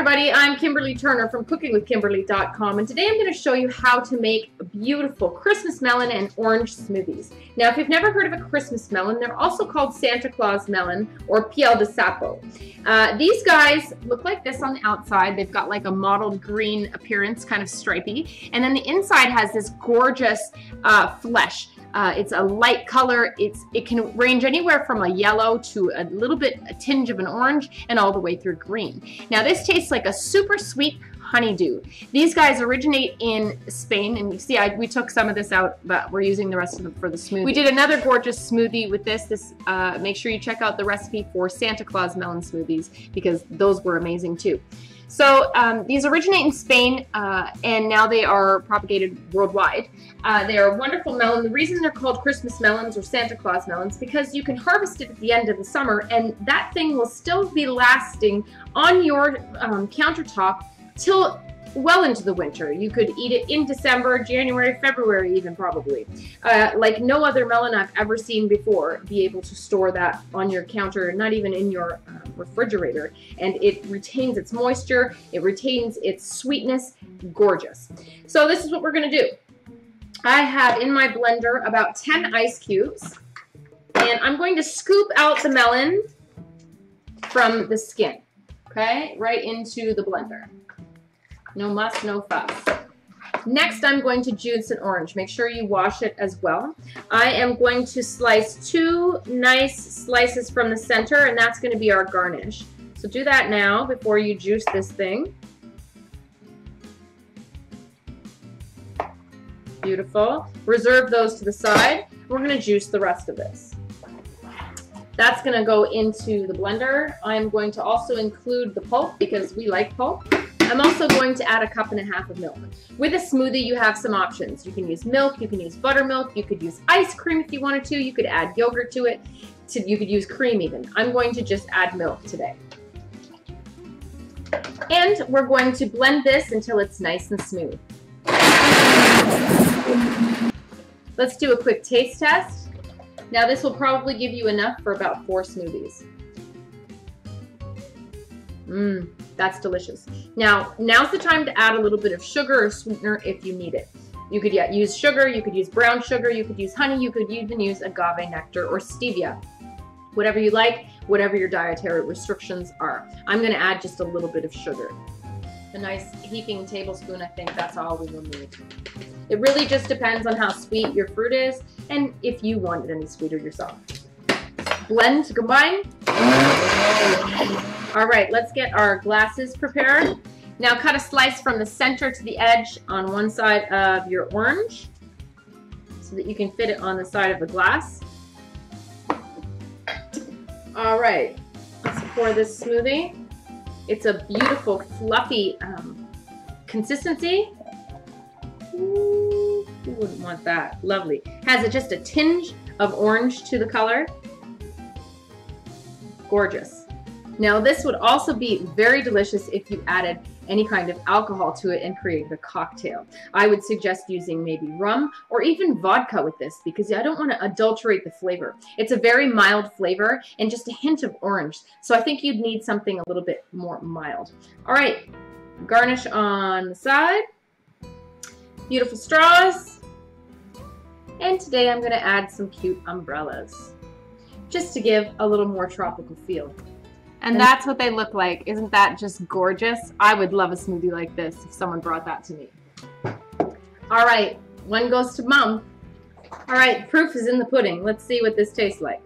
everybody, I'm Kimberly Turner from cookingwithkimberly.com, and today I'm going to show you how to make beautiful Christmas melon and orange smoothies. Now, if you've never heard of a Christmas melon, they're also called Santa Claus melon or Piel de Sapo. These guys look like this on the outside. They've got like a mottled green appearance, kind of stripy, and then the inside has this gorgeous flesh. It's a light color. It can range anywhere from a yellow to a little bit, a tinge of an orange, and all the way through green. Now this tastes like a super sweet honeydew. These guys originate in Spain, and you see we took some of this out, but we're using the rest of them for the smoothie. We did another gorgeous smoothie with this. Make sure you check out the recipe for Santa Claus melon smoothies, because those were amazing too. So these originate in Spain, and now they are propagated worldwide. They are a wonderful melon. The reason they're called Christmas melons or Santa Claus melons because you can harvest it at the end of the summer, and that thing will still be lasting on your countertop till well into the winter. You could eat it in December, January, February even probably. Like no other melon I've ever seen before, be able to store that on your counter, not even in your refrigerator. And it retains its moisture, it retains its sweetness, gorgeous. So this is what we're gonna do. I have in my blender about 10 ice cubes, and I'm going to scoop out the melon from the skin, okay? Right into the blender. No muss, no fuss. Next, I'm going to juice an orange. Make sure you wash it as well. I am going to slice two nice slices from the center, and that's going to be our garnish. So do that now before you juice this thing. Beautiful. Reserve those to the side. We're going to juice the rest of this. That's going to go into the blender. I'm going to also include the pulp because we like pulp. I'm also going to add a cup and a half of milk. With a smoothie, you have some options. You can use milk, you can use buttermilk, you could use ice cream if you wanted to, you could add yogurt to it, you could use cream even. I'm going to just add milk today. And we're going to blend this until it's nice and smooth. Let's do a quick taste test. Now this will probably give you enough for about 4 smoothies. That's delicious. Now, now's the time to add a little bit of sugar or sweetener if you need it. You could use sugar, you could use brown sugar, you could use honey, you could even use agave nectar or stevia. Whatever you like, whatever your dietary restrictions are. I'm gonna add just a little bit of sugar. A nice heaping tablespoon, I think that's all we will need. It really just depends on how sweet your fruit is and if you want it any sweeter yourself. Blend to combine. All right, let's get our glasses prepared. Now cut a slice from the center to the edge on one side of your orange so that you can fit it on the side of the glass. All right, let's pour this smoothie. It's a beautiful, fluffy consistency. Ooh, who wouldn't want that? Lovely. Has it just a tinge of orange to the color? Gorgeous. Now this would also be very delicious if you added any kind of alcohol to it and created a cocktail. I would suggest using maybe rum or even vodka with this because I don't want to adulterate the flavor. It's a very mild flavor and just a hint of orange. So I think you'd need something a little bit more mild. All right, garnish on the side. Beautiful straws. And today I'm going to add some cute umbrellas just to give a little more tropical feel. And that's what they look like. Isn't that just gorgeous? I would love a smoothie like this if someone brought that to me. All right, one goes to Mom. All right, proof is in the pudding. Let's see what this tastes like.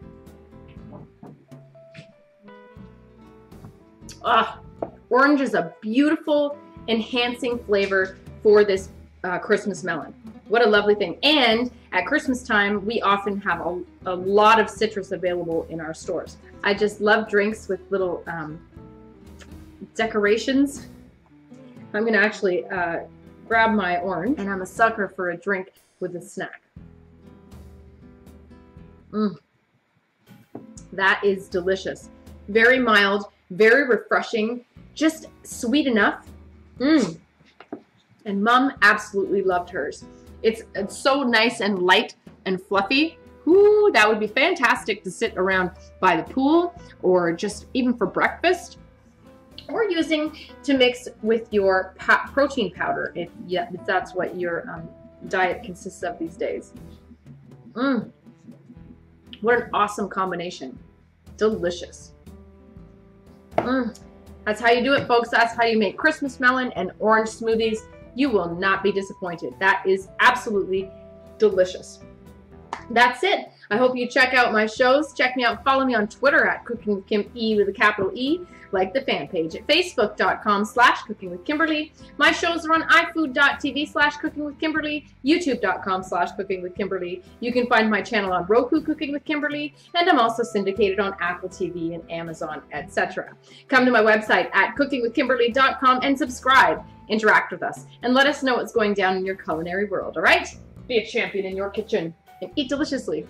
Ah, orange is a beautiful enhancing flavor for this Christmas melon. What a lovely thing. And at Christmas time, we often have a lot of citrus available in our stores. I just love drinks with little decorations. I'm going to actually grab my orange, and I'm a sucker for a drink with a snack. That is delicious. Very mild, very refreshing, just sweet enough. And Mom absolutely loved hers. It's so nice and light and fluffy. Ooh, that would be fantastic to sit around by the pool or just even for breakfast. or using to mix with your protein powder if that's what your diet consists of these days. What an awesome combination. Delicious. That's how you do it, folks. That's how you make Christmas melon and orange smoothies. You will not be disappointed. That is absolutely delicious. That's it. I hope you check out my shows. Check me out. Follow me on Twitter at Cooking with Kim E with a capital E. Like the fan page at facebook.com/cookingwithkimberly. My shows are on iFood.tv/cookingwithkimberly, youtube.com/cookingwithkimberly. You can find my channel on Roku, Cooking with Kimberly, and I'm also syndicated on Apple TV and Amazon, etc. Come to my website at cookingwithkimberly.com and subscribe, interact with us, and let us know what's going down in your culinary world, all right? Be a champion in your kitchen and eat deliciously.